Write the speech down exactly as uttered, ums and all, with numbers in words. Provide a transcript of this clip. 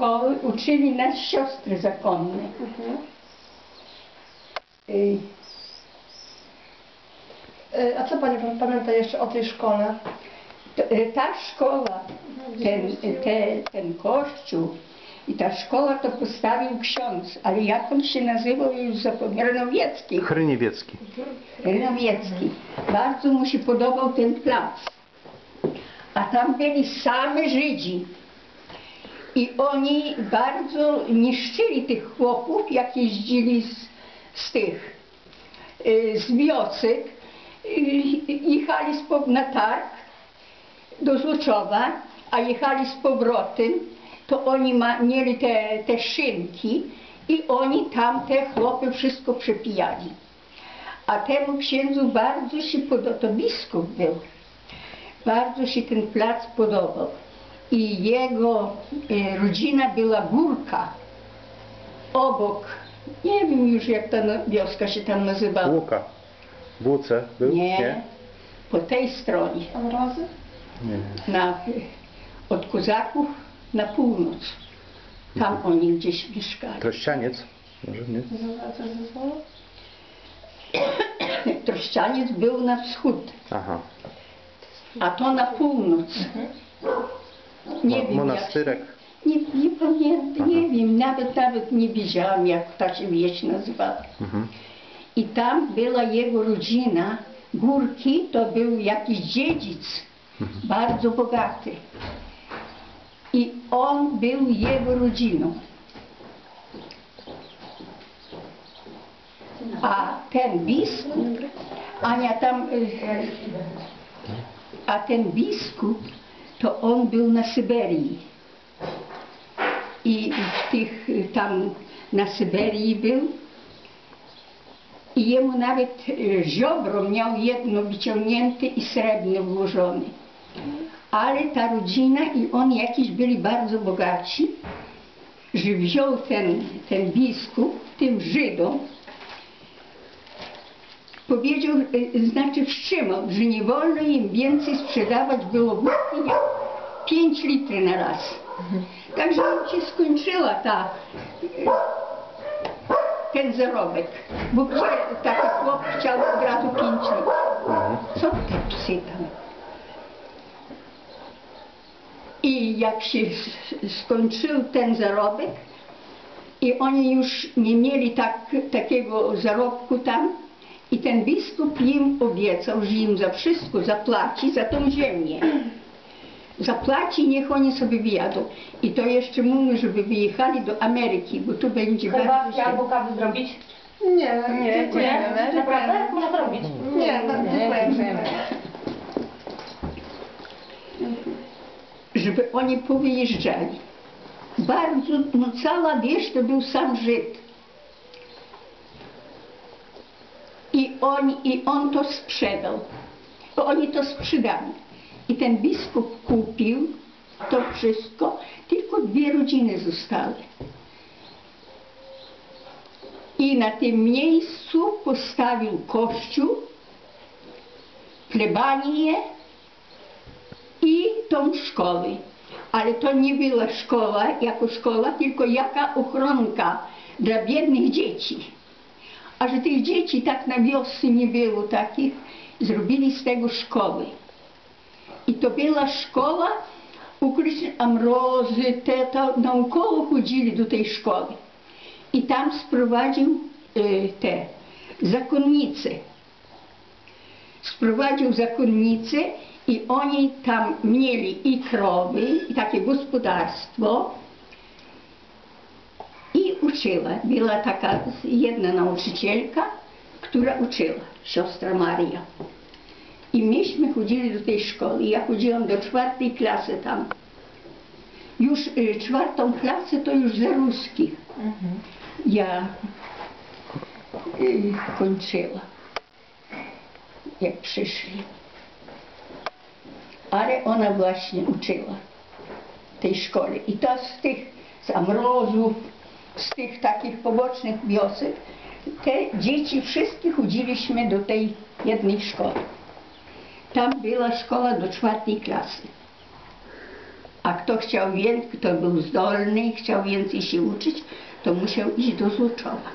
szkoły uczyli nas siostry zakonne. Mhm. I... A co Pani pamięta jeszcze o tej szkole? Ta szkoła, ten, te, ten kościół i ta szkoła to postawił ksiądz, ale jak on się nazywał, już zapomniałem, Hryniewiecki. Hryniewiecki. Hryniewiecki. Bardzo mu się podobał ten plac. A tam byli sami Żydzi. I oni bardzo niszczyli tych chłopów, jak jeździli z, z tych, z wiosek. Jechali na targ do Złoczowa, a jechali z powrotem, to oni ma, mieli te, te szynki i oni tam te chłopy wszystko przepijali. A temu księdzu bardzo się podobał, to biskup był, bardzo się ten plac podobał. I jego e, rodzina była górka, obok, nie wiem już jak ta wioska się tam nazywała. Łuka. W Łuce był? Nie, nie. Po tej stronie. Ambroży? Nie. Na, od Kozaków na północ. Tam mhm. oni gdzieś mieszkali. Troszaniec? Może nie? Troszaniec był na wschód. Aha. A to na północ. Mhm. Nie Mo wiem, monastyrek? Jak, nie, nie pamiętam, nie wiem. Nawet, nawet nie wiedziałam, jak ta się wieś nazywała. Mhm. I tam była jego rodzina, górki, to był jakiś dziedzic, mhm. bardzo bogaty. I on był jego rodziną. A ten biskup, Ania tam, a ten biskup, to on był na Syberii. I w tych tam na Syberii był. I jemu nawet ziobro miał jedno wyciągnięte i srebrne włożone. Ale ta rodzina i oni jakiś byli bardzo bogaci, że wziął ten, ten biskup, tym Żydom, powiedział, znaczy wstrzymał, że nie wolno im więcej sprzedawać było wódki jak pięć litrów na raz. Także im się skończyła ta... ten zarobek, bo taki chłop chciał od razu pięć litrów. Co te psy tam? I jak się skończył ten zarobek i oni już nie mieli tak, takiego zarobku tam i ten biskup im obiecał, że im za wszystko zapłaci, za tą ziemię. Zapłaci, niech oni sobie wyjadą. I to jeszcze mówię, żeby wyjechali do Ameryki, bo tu będzie chyba bardzo... Chyba chciałabym kawę zrobić? Nie, nie, dziękujemy. Naprawdę? Można zrobić? Nie, dziękujemy. Żeby oni powyjeżdżali. Bardzo, no cała wieś to był sam Żyd. I on, i on to sprzedał. Oni to sprzedali. I ten biskup kupił to wszystko, tylko dwie rodziny zostały. I na tym miejscu postawił kościół, plebanię i tą szkołę. Ale to nie była szkoła jako szkoła, tylko jaka ochronka dla biednych dzieci. A że tych dzieci tak na wiosce nie było takich, zrobili z tego szkoły. I to była szkoła, ukrycie Ambroży, te to naokoło chodzili do tej szkoły. I tam sprowadził y, te zakonnice. Sprowadził zakonnice i oni tam mieli i krowy, i takie gospodarstwo. I uczyła. Była taka jedna nauczycielka, która uczyła, siostra Maria. I myśmy chodzili do tej szkoły. Ja chodziłam do czwartej klasy tam. Już y, czwartą klasę to już za ruskich. Mhm. Ja y, kończyła, jak przyszli. Ale ona właśnie uczyła tej szkole. I to z tych, z Amrozów, z tych takich pobocznych wiosek, te dzieci wszystkie chodziliśmy do tej jednej szkoły. Tam była szkoła do czwartej klasy. A a kto chciał więcej, kto był zdolny i chciał więcej się uczyć, to musiał iść do Złoczowa.